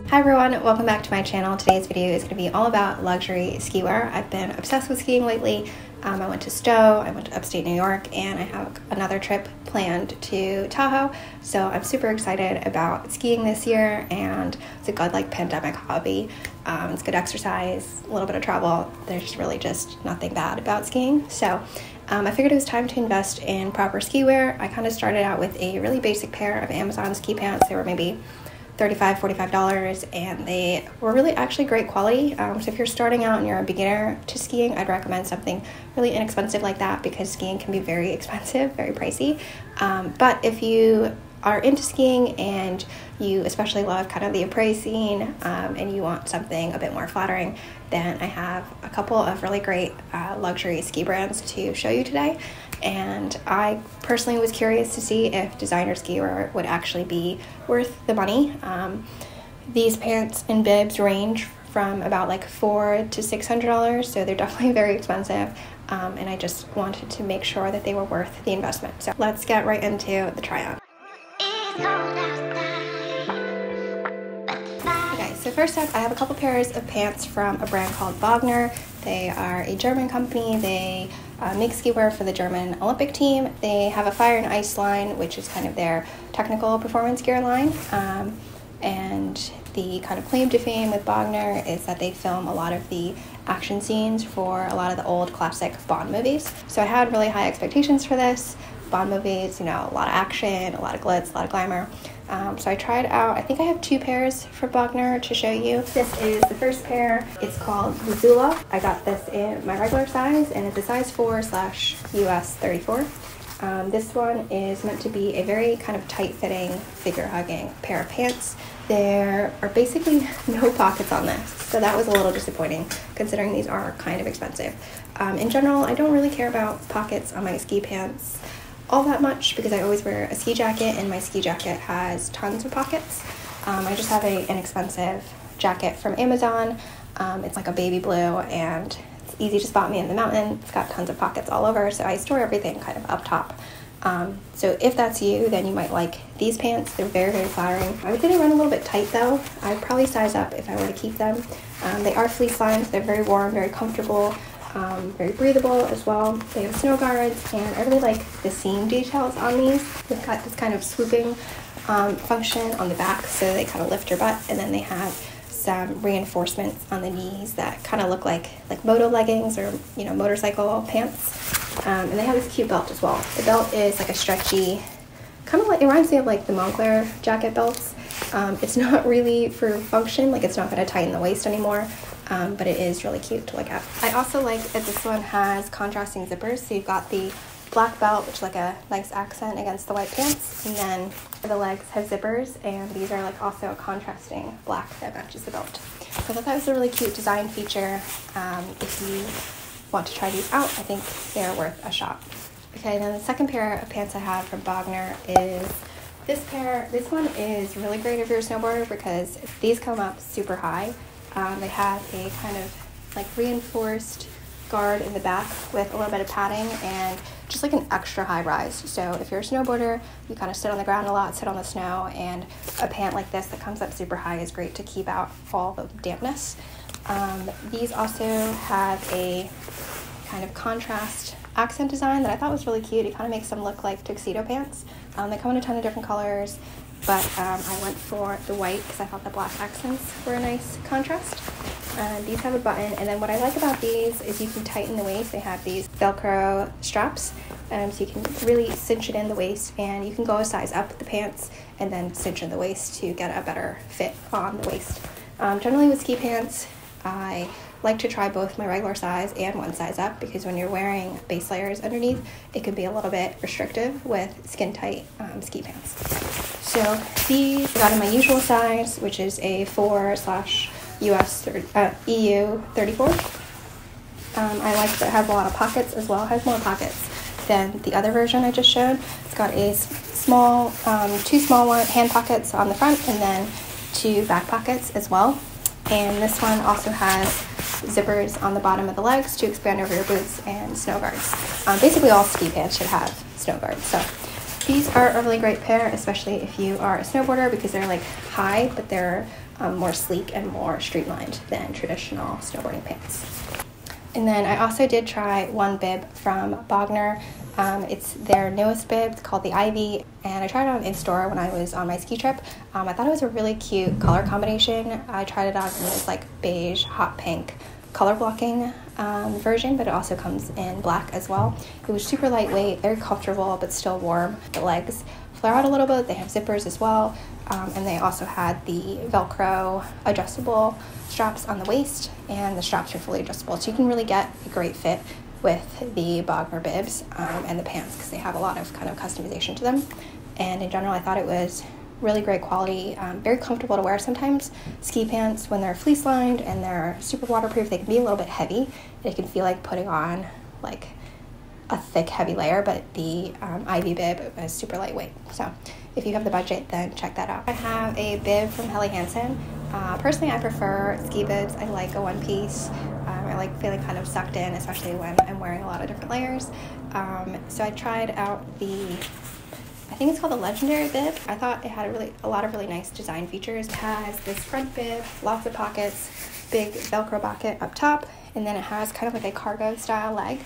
Hi everyone, welcome back to my channel. Today's video is going to be all about luxury ski wear. I've been obsessed with skiing lately. I went to Stowe, I went to upstate New York, and I have another trip planned to Tahoe. So I'm super excited about skiing this year, and it's a godlike pandemic hobby. It's good exercise, a little bit of travel. There's really just nothing bad about skiing. So I figured it was time to invest in proper ski wear. I kind of started out with a really basic pair of Amazon ski pants. They were maybe $35, $45, and they were really actually great quality. So if you're starting out and you're a beginner to skiing, I'd recommend something really inexpensive like that, because skiing can be very expensive, very pricey. But if you are into skiing and you especially love kind of the après scene and you want something a bit more flattering, then I have a couple of really great luxury ski brands to show you today. And I personally was curious to see if designer ski wear would actually be worth the money. These pants and bibs range from about like $400 to $600, so they're definitely very expensive, and I just wanted to make sure that they were worth the investment. So let's get right into the try-on. Okay, so first up I have a couple pairs of pants from a brand called Bogner. They are a German company. They make ski wear for the German Olympic team. They have a fire and ice line, which is kind of their technical performance gear line. And the kind of claim to fame with Bogner is that they film a lot of the action scenes for a lot of the old classic Bond movies. So I had really high expectations for this. Bond movies, you know, a lot of action, a lot of glitz, a lot of glamour. So I tried out, I think I have two pairs for Bogner to show you. This is the first pair. It's called Missoula. I got this in my regular size, and it's a size 4/US 34. This one is meant to be a very kind of tight-fitting, figure-hugging pair of pants. There are basically no pockets on this, so that was a little disappointing considering these are kind of expensive. In general, I don't really care about pockets on my ski pants all that much, because I always wear a ski jacket, and my ski jacket has tons of pockets. I just have an inexpensive jacket from Amazon. It's like a baby blue, and it's easy to spot me in the mountain. It's got tons of pockets all over, so I store everything kind of up top. So if that's you, then you might like these pants. They're very, very flattering. I would say they run a little bit tight though. I'd probably size up if I were to keep them. They are fleece lined. They're very warm, very comfortable. Very breathable as well. They have snow guards, and I really like the seam details on these. They've got this kind of swooping function on the back, so they kind of lift your butt, and then they have some reinforcements on the knees that kind of look like moto leggings, or you know, motorcycle pants. And they have this cute belt as well. The belt is like a stretchy, kind of like, it reminds me of like the Moncler jacket belts. It's not really for function, like it's not going to tighten the waist anymore. But it is really cute to look at. I also like that this one has contrasting zippers, so you've got the black belt, which is like a nice accent against the white pants, and then the legs have zippers, and these are like also a contrasting black that matches the belt. So I thought that was a really cute design feature. If you want to try these out, I think they're worth a shot. Okay, then the second pair of pants I have from Bogner is this pair. This one is really great if you're a snowboarder, because these come up super high. They have a kind of like reinforced guard in the back with a little bit of padding, and just like an extra high rise. So if you're a snowboarder, you kind of sit on the ground a lot, sit on the snow, and a pant like this that comes up super high is great to keep out all the dampness. These also have a kind of contrast accent design that I thought was really cute. It kind of makes them look like tuxedo pants. They come in a ton of different colors, but I went for the white because I thought the black accents were a nice contrast. These have a button, and then what I like about these is you can tighten the waist. They have these Velcro straps, so you can really cinch it in the waist, and you can go a size up the pants and then cinch in the waist to get a better fit on the waist. Generally with ski pants, I like to try both my regular size and one size up, because when you're wearing base layers underneath, it can be a little bit restrictive with skin tight ski pants. So these I got in my usual size, which is a 4/EU 34. I like that it has a lot of pockets as well. It has more pockets than the other version I just showed. It's got a small, two small hand pockets on the front, and then two back pockets as well. And this one also has zippers on the bottom of the legs to expand over your boots and snow guards. Basically all ski pants should have snow guards. So these are a really great pair, especially if you are a snowboarder, because they're like high, but they're more sleek and more streamlined than traditional snowboarding pants. And then I also did try one bib from Bogner. It's their newest bib. It's called the Ivy, and I tried it on in store when I was on my ski trip. I thought it was a really cute color combination. I tried it on in this like beige, hot pink color blocking version, but it also comes in black as well. It was super lightweight, very comfortable, but still warm. The legs flare out a little bit. They have zippers as well, and they also had the Velcro adjustable straps on the waist, and the straps are fully adjustable, so you can really get a great fit with the Bogner bibs and the pants, because they have a lot of kind of customization to them. And in general, I thought it was really great quality, very comfortable to wear. Sometimes ski pants, when they're fleece lined and they're super waterproof, they can be a little bit heavy. It can feel like putting on like a thick, heavy layer, but the Ivy bib is super lightweight. So if you have the budget, then check that out. I have a bib from Helly Hansen. Personally, I prefer ski bibs. I like a one piece. I like feeling kind of sucked in, especially when I'm wearing a lot of different layers. So I tried out the, I think it's called the Legendary bib. I thought it had a lot of really nice design features. It has this front bib, lots of pockets, big Velcro pocket up top, and then it has kind of like a cargo style leg,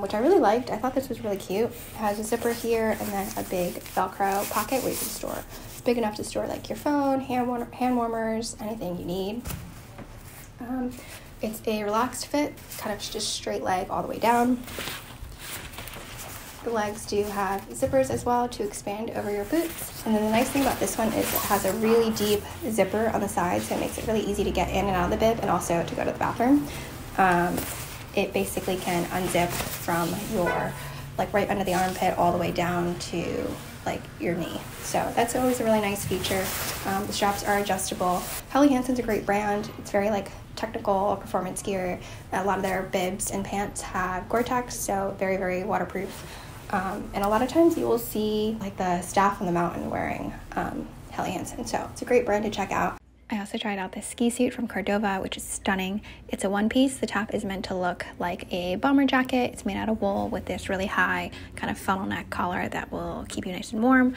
which I really liked. I thought this was really cute. It has a zipper here and then a big Velcro pocket where you can store, big enough to store like your phone, hand warmers, anything you need. It's a relaxed fit, kind of just straight leg all the way down. The legs do have zippers as well to expand over your boots. And then the nice thing about this one is it has a really deep zipper on the side, so it makes it really easy to get in and out of the bib and also to go to the bathroom. It basically can unzip from your, like right under the armpit all the way down to like your knee. So that's always a really nice feature. The straps are adjustable. Helly Hansen's a great brand. It's very like technical performance gear. A lot of their bibs and pants have Gore-Tex, so very, very waterproof. And a lot of times you will see like the staff on the mountain wearing Helly Hansen. So it's a great brand to check out. I also tried out this ski suit from Cordova, which is stunning. It's a one piece. The top is meant to look like a bomber jacket. It's made out of wool with this really high kind of funnel neck collar that will keep you nice and warm.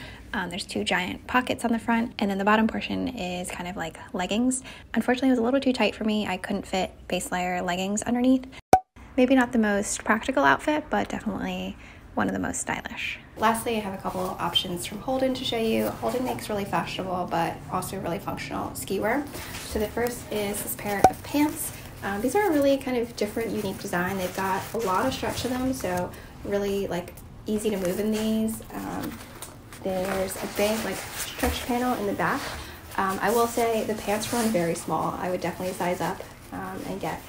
There's two giant pockets on the front, and then the bottom portion is kind of like leggings. Unfortunately, it was a little too tight for me. I couldn't fit base layer leggings underneath. Maybe not the most practical outfit, but definitely one of the most stylish. Lastly, I have a couple options from Holden to show you. Holden makes really fashionable but also really functional ski wear. So the first is this pair of pants. These are a really kind of different, unique design. They've got a lot of stretch to them, so really like easy to move in these. There's a big like stretch panel in the back. I will say the pants run very small. I would definitely size up and get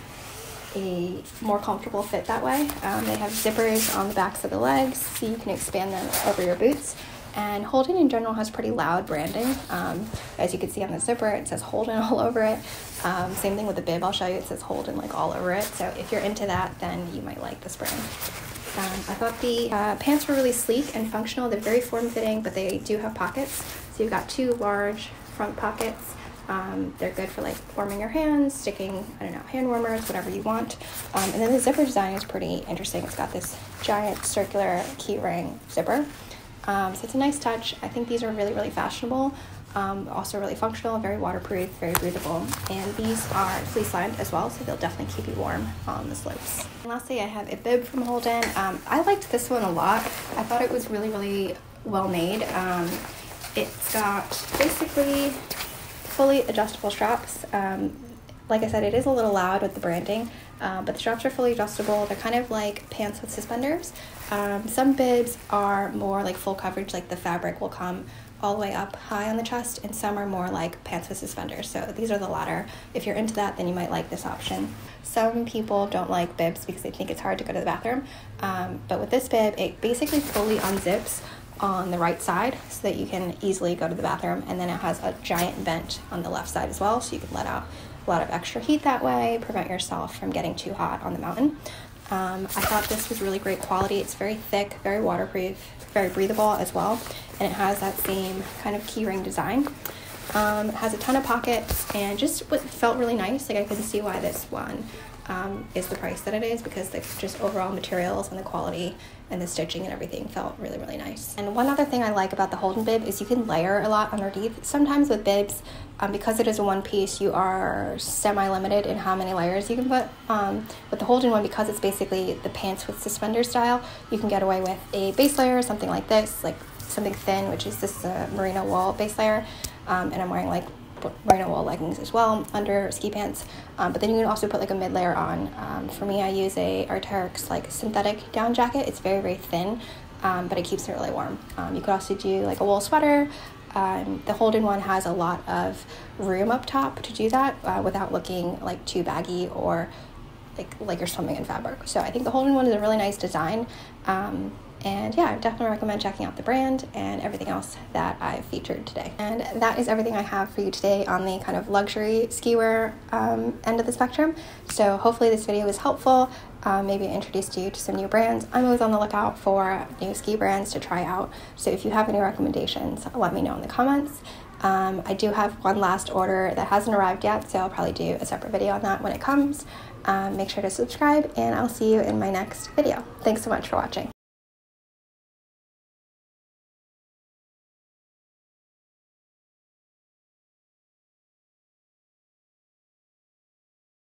a more comfortable fit that way. They have zippers on the backs of the legs, so you can expand them over your boots. And Holden in general has pretty loud branding. As you can see on the zipper, it says Holden all over it. Same thing with the bib I'll show you, it says Holden like all over it. So if you're into that, then you might like this brand. I thought the pants were really sleek and functional. They're very form-fitting, but they do have pockets. So you've got two large front pockets. They're good for like warming your hands, sticking, I don't know, hand warmers, whatever you want. And then the zipper design is pretty interesting. It's got this giant circular key ring zipper. So it's a nice touch. I think these are really, really fashionable. Also really functional, very waterproof, very breathable. And these are fleece lined as well, so they'll definitely keep you warm on the slopes. And lastly, I have a bib from Holden. I liked this one a lot. I thought it was really, really well made. It's got basically fully adjustable straps. Like I said, it is a little loud with the branding, but the straps are fully adjustable. They're kind of like pants with suspenders. Some bibs are more like full coverage, like the fabric will come all the way up high on the chest, and some are more like pants with suspenders. So these are the latter. If you're into that, then you might like this option. Some people don't like bibs because they think it's hard to go to the bathroom, but with this bib, it basically fully unzips on the right side so that you can easily go to the bathroom, and then it has a giant vent on the left side as well, so you can let out a lot of extra heat that way, prevent yourself from getting too hot on the mountain. I thought this was really great quality. It's very thick, very waterproof, very breathable as well, and it has that same kind of keyring design. It has a ton of pockets and just felt really nice. Like I couldn't see why this one is the price that it is, because the just overall materials and the quality and the stitching and everything felt really, really nice. And one other thing I like about the Holden bib is you can layer a lot underneath. Sometimes with bibs, because it is a one piece, you are semi-limited in how many layers you can put. With the Holden one, because it's basically the pants with suspender style, you can get away with a base layer, something like this, like something thin, which is this merino wool base layer. And I'm wearing like merino wool leggings as well under ski pants, but then you can also put like a mid layer on. For me, I use a Arcteryx like synthetic down jacket. It's very, very thin, but it keeps it really warm. You could also do like a wool sweater. The Holden one has a lot of room up top to do that without looking like too baggy or like you're swimming in fabric. So I think the Holden one is a really nice design, and yeah, I definitely recommend checking out the brand and everything else that I've featured today. And that is everything I have for you today on the kind of luxury ski wear end of the spectrum. So hopefully this video was helpful. Maybe I introduced you to some new brands. I'm always on the lookout for new ski brands to try out. So if you have any recommendations, let me know in the comments. I do have one last order that hasn't arrived yet, so I'll probably do a separate video on that when it comes. Make sure to subscribe, and I'll see you in my next video. Thanks so much for watching.